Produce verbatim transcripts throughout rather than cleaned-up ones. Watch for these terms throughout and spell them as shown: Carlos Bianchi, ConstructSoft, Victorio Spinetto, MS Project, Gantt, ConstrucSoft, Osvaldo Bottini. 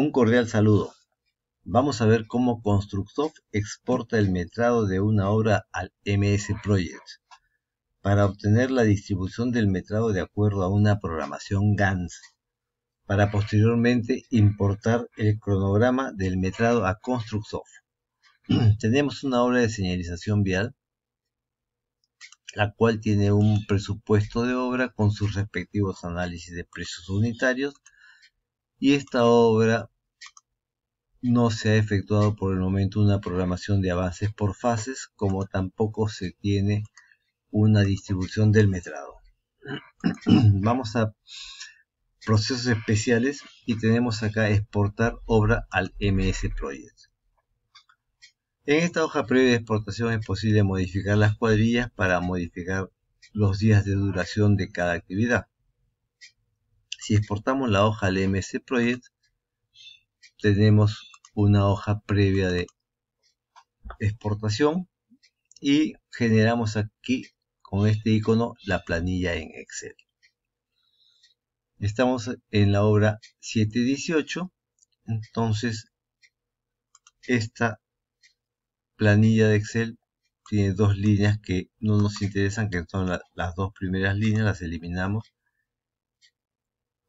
Un cordial saludo. Vamos a ver cómo ConstrucSoft exporta el metrado de una obra al M S Project para obtener la distribución del metrado de acuerdo a una programación G A N S, para posteriormente importar el cronograma del metrado a ConstrucSoft. Tenemos una obra de señalización vial, la cual tiene un presupuesto de obra con sus respectivos análisis de precios unitarios, y esta obra no se ha efectuado por el momento una programación de avances por fases, como tampoco se tiene una distribución del metrado. Vamos a procesos especiales y tenemos acá exportar obra al M S Project. En esta hoja previa de exportación es posible modificar las cuadrillas para modificar los días de duración de cada actividad. Si exportamos la hoja al M S Project, tenemos una hoja previa de exportación y generamos aquí con este icono la planilla en Excel. Estamos en la obra siete punto dieciocho, entonces esta planilla de Excel tiene dos líneas que no nos interesan, que son la, las dos primeras líneas, las eliminamos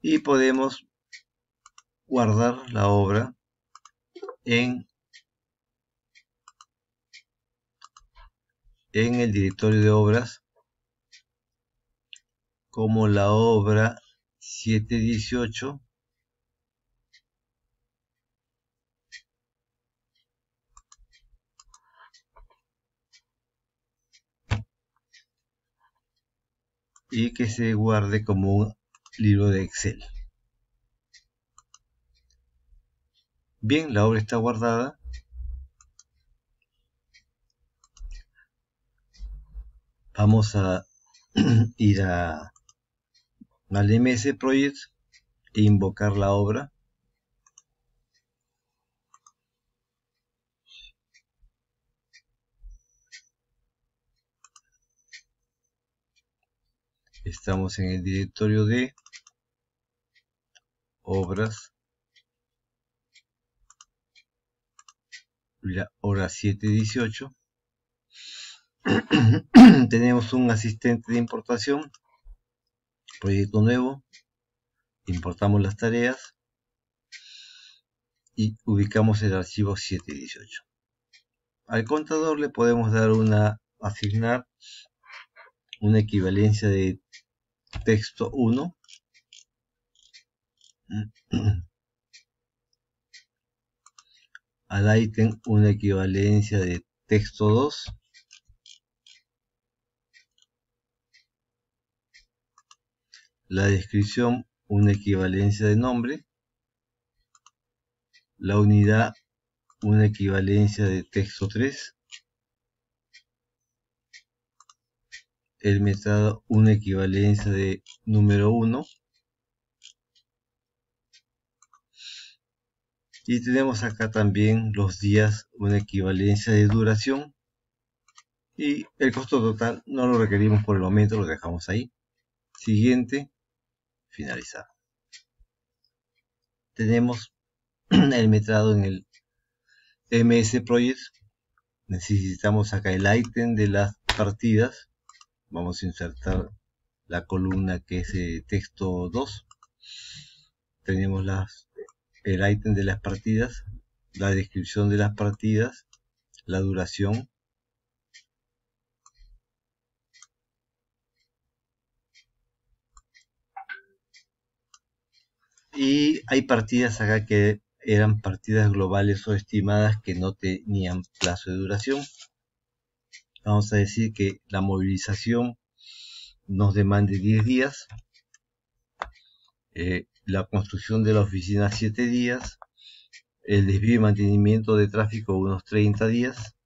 y podemos guardar la obra en, en el directorio de obras como la obra siete punto dieciocho y que se guarde como un libro de Excel. Bien, la obra está guardada. Vamos a ir a al M S Project e invocar la obra. Estamos en el directorio de obras, la obra siete punto dieciocho. Tenemos un asistente de importación, proyecto nuevo, importamos las tareas y ubicamos el archivo siete punto dieciocho. Al contador le podemos dar una asignar una equivalencia de texto uno al ítem, una equivalencia de texto dos la descripción, una equivalencia de nombre, la unidad, una equivalencia de texto tres, el metrado, una equivalencia de número uno, y tenemos acá también los días, una equivalencia de duración, y el costo total no lo requerimos por el momento, lo dejamos ahí. Siguiente, finalizar. Tenemos el metrado en el M S Project. Necesitamos acá el ítem de las partidas. Vamos a insertar la columna que es eh, texto dos. Tenemos las, el ítem de las partidas, la descripción de las partidas, la duración, y hay partidas acá que eran partidas globales o estimadas que no tenían plazo de duración. Vamos a decir que la movilización nos demande diez días, eh, la construcción de la oficina siete días, el desvío y mantenimiento de tráfico unos treinta días,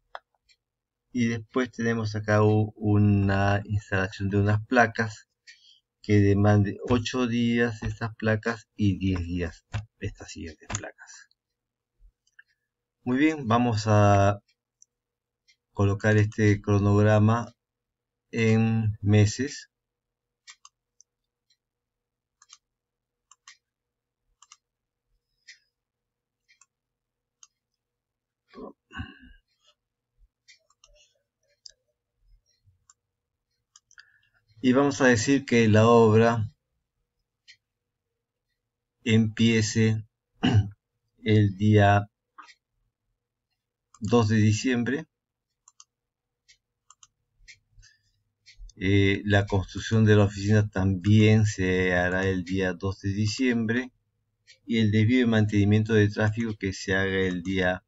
y después tenemos acá una instalación de unas placas que demande ocho días estas placas y diez días estas siguientes placas. Muy bien, vamos a colocar este cronograma en meses. y vamos a decir que la obra empiece el día dos de diciembre. Eh, la construcción de la oficina también se hará el día dos de diciembre, y el desvío y mantenimiento de tráfico que se haga el día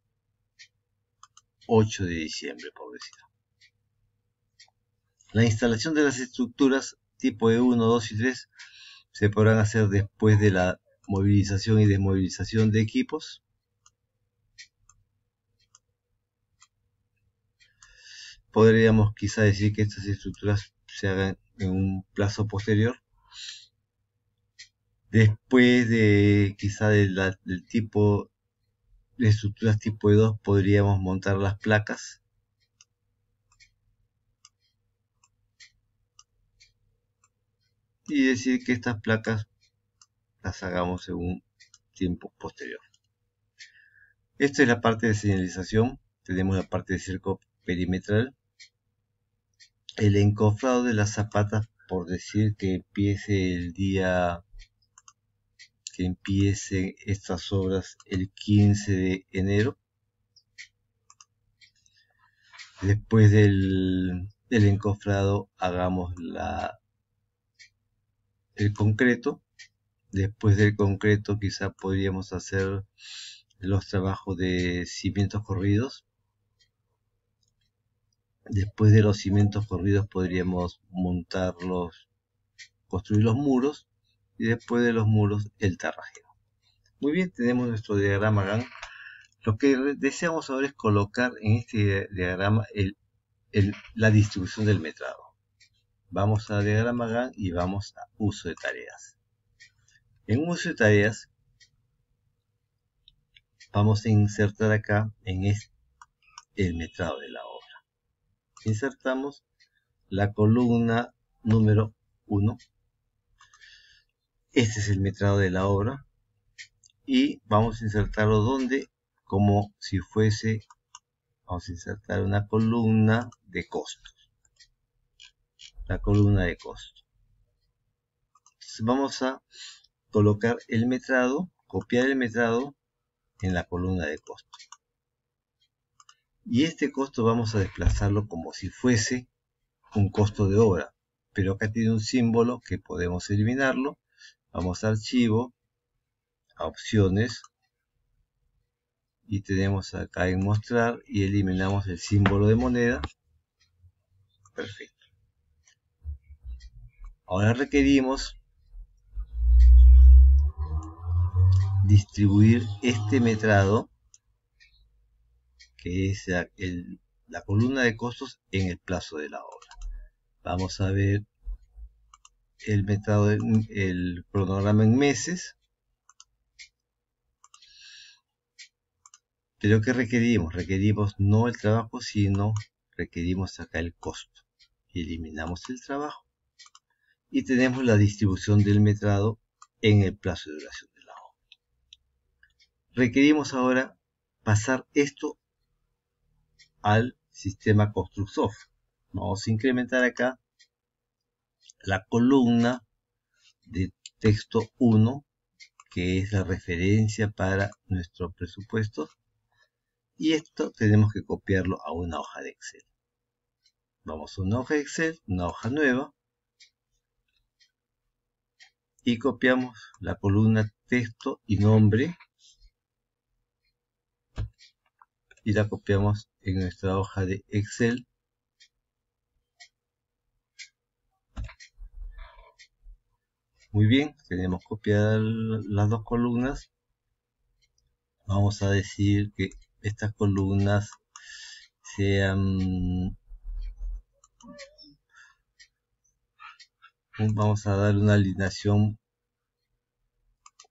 ocho de diciembre, por decir. La instalación de las estructuras tipo E uno, dos y tres se podrán hacer después de la movilización y desmovilización de equipos. Podríamos quizá decir que estas estructuras se hagan en un plazo posterior, después de quizá de la, del tipo de estructuras tipo E dos. Podríamos montar las placas, y decir que estas placas las hagamos en un tiempo posterior. Esta es la parte de señalización. Tenemos la parte de cerco perimetral, el encofrado de las zapatas, por decir que empiece el día, que empiecen estas obras el quince de enero. Después del, del encofrado hagamos la, el concreto. Después del concreto quizá podríamos hacer los trabajos de cimientos corridos. Después de los cimientos corridos podríamos montarlos, construir los muros, y después de los muros el tarrajeo. Muy bien, tenemos nuestro diagrama Gantt. Lo que deseamos ahora es colocar en este diagrama el, el, la distribución del metrado. Vamos a diagrama Gantt y vamos a uso de tareas. En uso de tareas vamos a insertar acá en este, el metrado de la obra. Insertamos la columna número uno. Este es el metrado de la obra, y vamos a insertarlo donde, como si fuese, vamos a insertar una columna de costos. La columna de costos. Entonces vamos a colocar el metrado, copiar el metrado en la columna de costo. Y este costo vamos a desplazarlo como si fuese un costo de obra. Pero acá tiene un símbolo que podemos eliminarlo. Vamos a archivo, a opciones. Y tenemos acá en mostrar y eliminamos el símbolo de moneda. Perfecto. Ahora requerimos distribuir este metrado, que es el, la columna de costos, en el plazo de la obra. Vamos a ver el metrado, el cronograma en meses. Pero ¿qué requerimos? Requerimos no el trabajo, sino requerimos acá el costo. Eliminamos el trabajo y tenemos la distribución del metrado en el plazo de duración. Requerimos ahora pasar esto al sistema ConstructSoft. Vamos a incrementar acá la columna de texto uno, que es la referencia para nuestro presupuesto. Y esto tenemos que copiarlo a una hoja de Excel. Vamos a una hoja de Excel, una hoja nueva. Y copiamos la columna texto y nombre, y la copiamos en nuestra hoja de Excel. Muy bien, tenemos copiadas las dos columnas. Vamos a decir que estas columnas sean, vamos a dar una alineación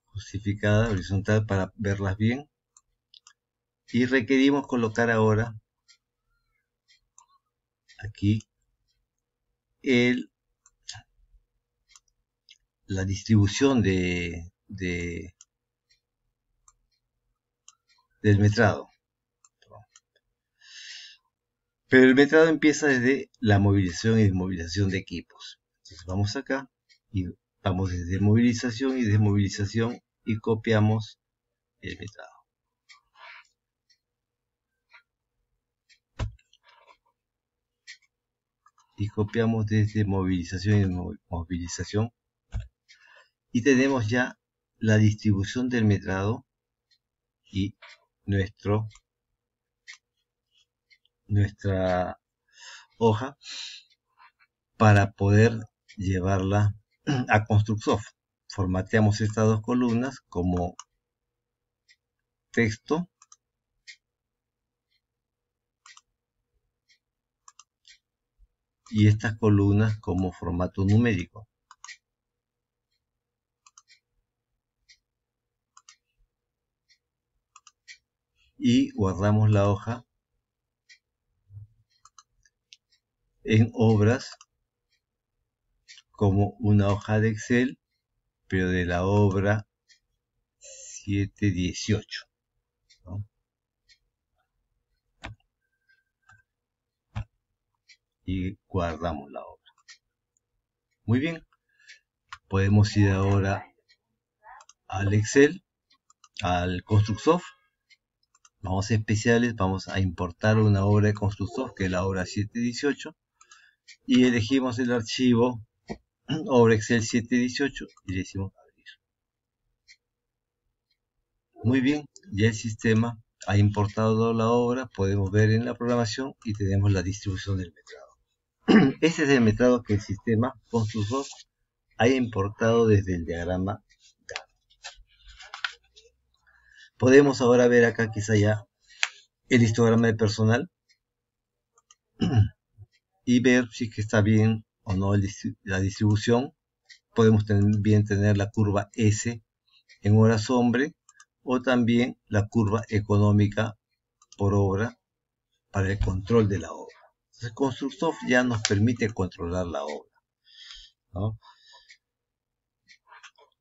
justificada horizontal para verlas bien. Y requerimos colocar ahora aquí el, la distribución de, de, del metrado. Pero el metrado empieza desde la movilización y desmovilización de equipos. Entonces vamos acá y vamos desde movilización y desmovilización y copiamos el metado. Y copiamos desde movilización y movilización. Y tenemos ya la distribución del metrado y nuestro, nuestra hoja para poder llevarla a ConstructSoft. Formateamos estas dos columnas como texto y estas columnas como formato numérico. Y guardamos la hoja en obras como una hoja de Excel, pero de la obra siete dieciocho, ¿no? Y guardamos la obra. Muy bien, podemos ir ahora al Excel, al ConstructSoft. Vamos a especiales, vamos a importar una obra de ConstructSoft, que es la obra siete dieciocho, y elegimos el archivo obra Excel siete dieciocho y le decimos abrir. Muy bien, ya el sistema ha importado la obra, podemos ver en la programación y tenemos la distribución del metrado. Este es el metrado que el sistema ConstructSoft ha importado desde el diagrama D A M. Podemos ahora ver acá quizá ya el histograma de personal y ver si es que está bien o no la distribución. Podemos también tener la curva S en horas hombre o también la curva económica por obra para el control de la obra. Entonces ConstructSoft ya nos permite controlar la obra, ¿no?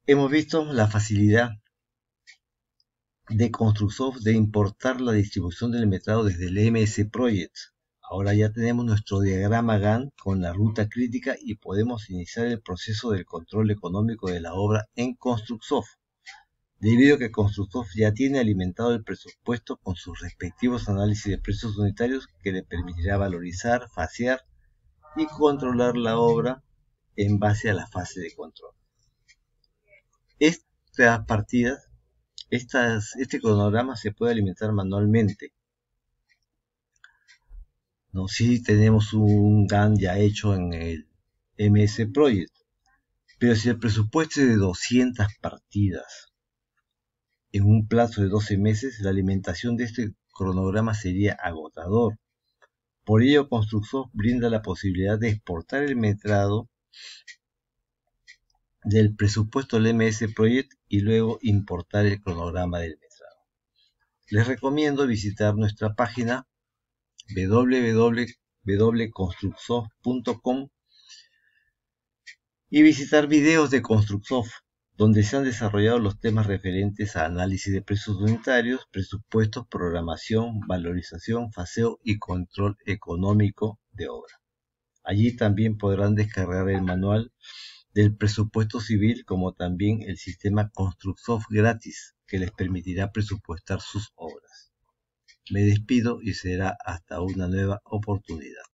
Hemos visto la facilidad de ConstructSoft de importar la distribución del metrado desde el M S Project. Ahora ya tenemos nuestro diagrama Gantt con la ruta crítica y podemos iniciar el proceso del control económico de la obra en ConstructSoft. Debido a que ConstructSoft ya tiene alimentado el presupuesto con sus respectivos análisis de precios unitarios que le permitirá valorizar, fasear y controlar la obra en base a la fase de control. Estas partidas, estas, este cronograma se puede alimentar manualmente, ¿no? Si tenemos un Gantt ya hecho en el M S Project, pero si el presupuesto es de doscientas partidas, en un plazo de doce meses, la alimentación de este cronograma sería agotador. Por ello, ConstructSoft brinda la posibilidad de exportar el metrado del presupuesto del M S Project y luego importar el cronograma del metrado. Les recomiendo visitar nuestra página w w w punto constructsoft punto com y visitar videos de ConstructSoft, donde se han desarrollado los temas referentes a análisis de precios unitarios, presupuestos, programación, valorización, faseo y control económico de obra. Allí también podrán descargar el manual del presupuesto civil, como también el sistema ConstructSoft gratis, que les permitirá presupuestar sus obras. Me despido y será hasta una nueva oportunidad.